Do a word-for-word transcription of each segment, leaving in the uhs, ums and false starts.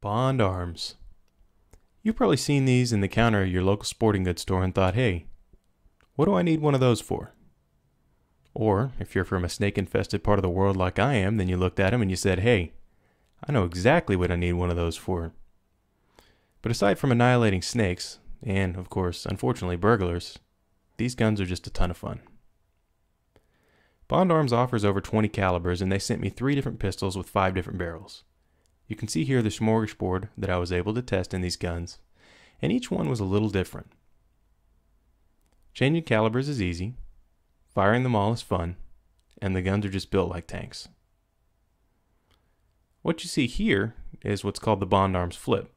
Bond Arms. You've probably seen these in the counter of your local sporting goods store and thought, hey, what do I need one of those for? Or, if you're from a snake-infested part of the world like I am, then you looked at them and you said, hey, I know exactly what I need one of those for. But aside from annihilating snakes, and, of course, unfortunately burglars, these guns are just a ton of fun. Bond Arms offers over twenty calibers, and they sent me three different pistols with five different barrels. You can see here the smorgasbord that I was able to test in these guns, and each one was a little different. Changing calibers is easy, firing them all is fun, and the guns are just built like tanks. What you see here is what's called the Bond Arms Flip.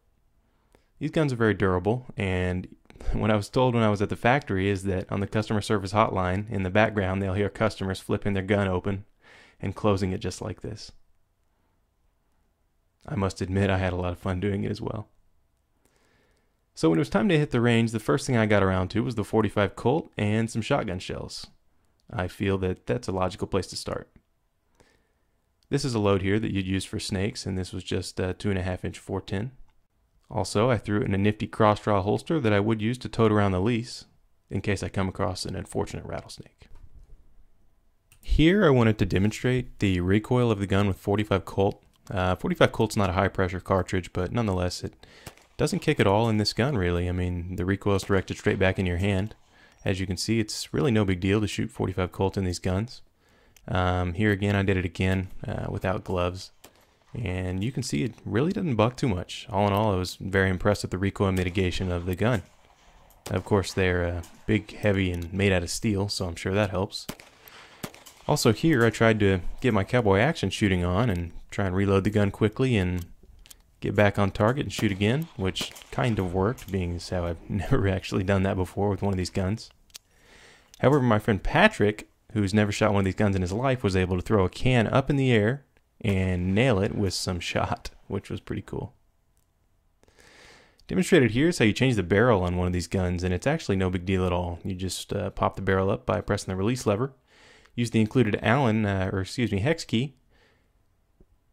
These guns are very durable, and what I was told when I was at the factory is that on the customer service hotline, in the background, they'll hear customers flipping their gun open and closing it just like this. I must admit I had a lot of fun doing it as well. So when it was time to hit the range, the first thing I got around to was the forty-five Colt and some shotgun shells. I feel that that's a logical place to start. This is a load here that you'd use for snakes, and this was just a two and a half inch four ten. Also, I threw it in a nifty cross-draw holster that I would use to tote around the lease in case I come across an unfortunate rattlesnake. Here I wanted to demonstrate the recoil of the gun with forty-five Colt. Uh, forty-five Colt's not a high-pressure cartridge, but nonetheless, it doesn't kick at all in this gun, really. I mean, the recoil is directed straight back in your hand. As you can see, it's really no big deal to shoot forty-five Colt in these guns. Um, here again, I did it again uh, without gloves. And you can see it really didn't buck too much. All in all, I was very impressed with the recoil mitigation of the gun. Of course, they're uh, big, heavy, and made out of steel, so I'm sure that helps. Also here, I tried to get my cowboy action shooting on and try and reload the gun quickly and get back on target and shoot again, which kind of worked, being as how I've never actually done that before with one of these guns. However, my friend Patrick, who's never shot one of these guns in his life, was able to throw a can up in the air and nail it with some shot, which was pretty cool. Demonstrated here is how you change the barrel on one of these guns, and it's actually no big deal at all. You just uh, pop the barrel up by pressing the release lever, use the included Allen, uh, or excuse me, hex key,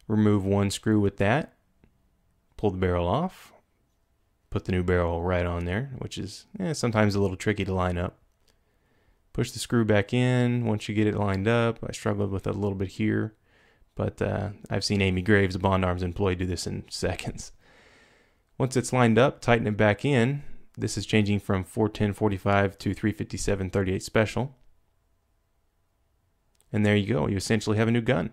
remove one screw with that, pull the barrel off, put the new barrel right on there, which is eh, sometimes a little tricky to line up. Push the screw back in, once you get it lined up. I struggled with it a little bit here, but uh, I've seen Amy Graves, a Bond Arms employee, do this in seconds. Once it's lined up, tighten it back in. This is changing from four ten forty-five to three fifty-seven thirty-eight Special. And there you go, you essentially have a new gun.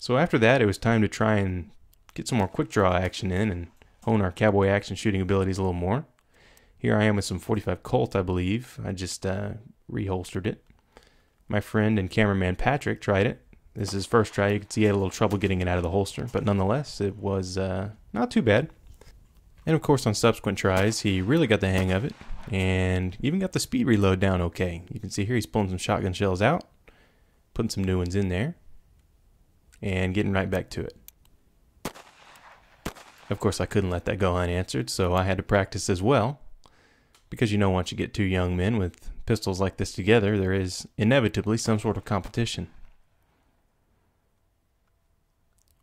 So after that, it was time to try and get some more quick draw action in and hone our cowboy action shooting abilities a little more. Here I am with some forty-five Colt, I believe. I just uh, reholstered it. My friend and cameraman Patrick tried it. This is his first try. You can see he had a little trouble getting it out of the holster, but nonetheless, it was uh, not too bad. And of course, on subsequent tries, he really got the hang of it and even got the speed reload down okay. You can see here he's pulling some shotgun shells out, putting some new ones in there, and getting right back to it. Of course, I couldn't let that go unanswered, so I had to practice as well. Because you know, once you get two young men with pistols like this together, there is inevitably some sort of competition.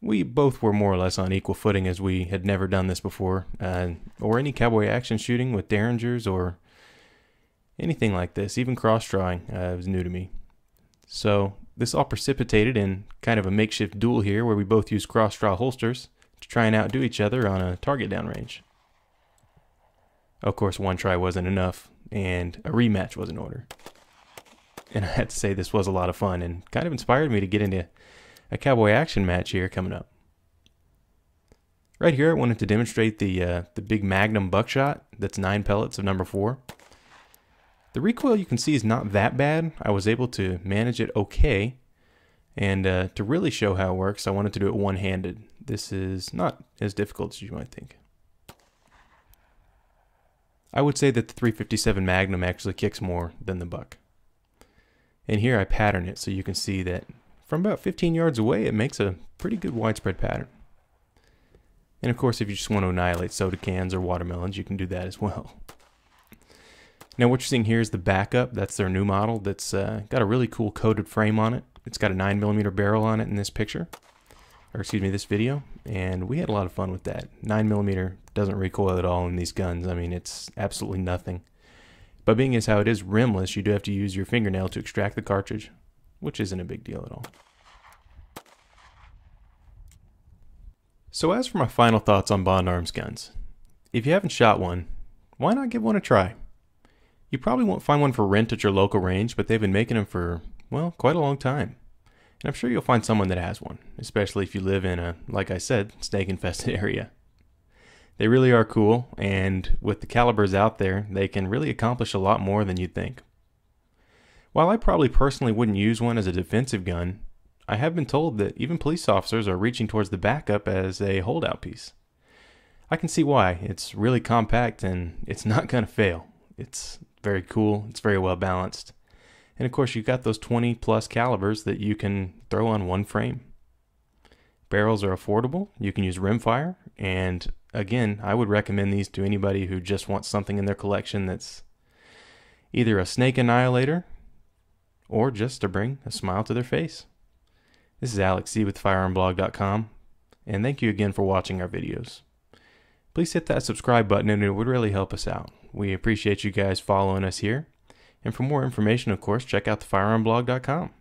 We both were more or less on equal footing, as we had never done this before, uh, or any cowboy action shooting with derringers or anything like this. Even cross-drawing uh, was new to me. So this all precipitated in kind of a makeshift duel here, where we both used cross-draw holsters to try and outdo each other on a target downrange. Of course, one try wasn't enough, and a rematch was in order. And I had to say, this was a lot of fun, and kind of inspired me to get into a cowboy action match here coming up. Right here, I wanted to demonstrate the uh, the big Magnum buckshot. That's nine pellets of number four. The recoil, you can see, is not that bad. I was able to manage it okay, and uh, to really show how it works, I wanted to do it one-handed. This is not as difficult as you might think. I would say that the three fifty-seven Magnum actually kicks more than the buck. And here I pattern it so you can see that from about fifteen yards away it makes a pretty good widespread pattern. And of course, if you just want to annihilate soda cans or watermelons, you can do that as well. Now what you're seeing here is the Backup. That's their new model. That's uh, got a really cool coated frame on it. It's got a nine millimeter barrel on it in this picture. or excuse me, this video, and we had a lot of fun with that. nine millimeter doesn't recoil at all in these guns. I mean, it's absolutely nothing. But being as how it is rimless, you do have to use your fingernail to extract the cartridge, which isn't a big deal at all. So as for my final thoughts on Bond Arms guns, if you haven't shot one, why not give one a try? You probably won't find one for rent at your local range, but they've been making them for, well, quite a long time. And I'm sure you'll find someone that has one, especially if you live in a, like I said, snake-infested area. They really are cool, and with the calibers out there, they can really accomplish a lot more than you'd think. While I probably personally wouldn't use one as a defensive gun, I have been told that even police officers are reaching towards the backup as a holdout piece. I can see why. It's really compact, and it's not going to fail. It's very cool, it's very well balanced, and of course you've got those twenty plus calibers that you can throw on one frame. Barrels are affordable, you can use rimfire, and again, I would recommend these to anybody who just wants something in their collection that's either a snake annihilator or just to bring a smile to their face. This is Alex C with firearm blog dot com, and thank you again for watching our videos. Please hit that subscribe button and it would really help us out. We appreciate you guys following us here. And for more information, of course, check out the firearm blog dot com.